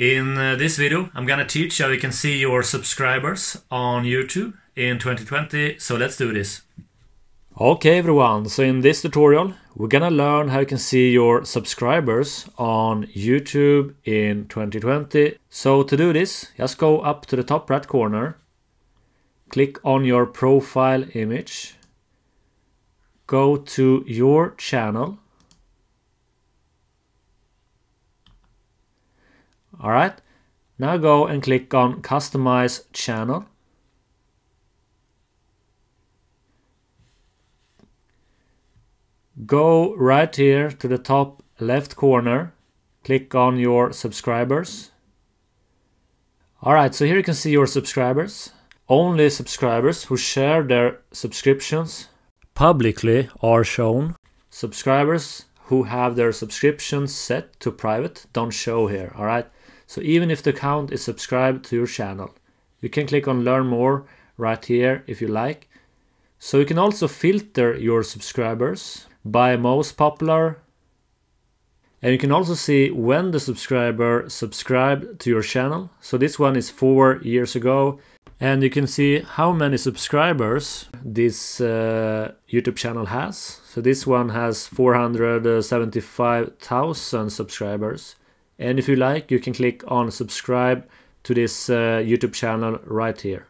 In this video, I'm gonna teach how you can see your subscribers on YouTube in 2020, so let's do this. Okay everyone, so in this tutorial, we're gonna learn how you can see your subscribers on YouTube in 2020. So to do this, just go up to the top right corner, click on your profile image, go to your channel. All right, now go and click on Customize Channel. Go right here to the top left corner, click on your subscribers. All right, so here you can see your subscribers. Only subscribers who share their subscriptions publicly are shown. Subscribers who have their subscriptions set to private don't show here, all right? So even if the account is subscribed to your channel, you can click on Learn More right here if you like. So you can also filter your subscribers by most popular. And you can also see when the subscriber subscribed to your channel. So this one is 4 years ago. And you can see how many subscribers this YouTube channel has. So this one has 475,000 subscribers. And if you like, you can click on subscribe to this YouTube channel right here.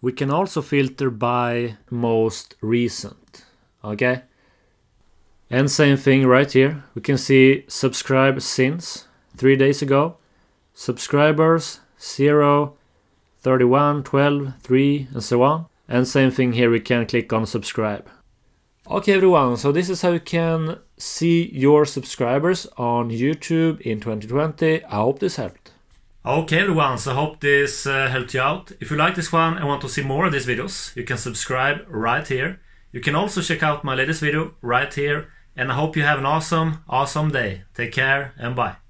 We can also filter by most recent, okay? And same thing right here. We can see subscribe since 3 days ago, subscribers 0, 31, 12, 3, and so on. And same thing here, we can click on subscribe. Okay everyone, so this is how you can see your subscribers on YouTube in 2020. I hope this helped. Okay everyone, so I hope this helped you out. If you like this one and want to see more of these videos, you can subscribe right here. You can also check out my latest video right here. And I hope you have an awesome, awesome day. Take care and bye.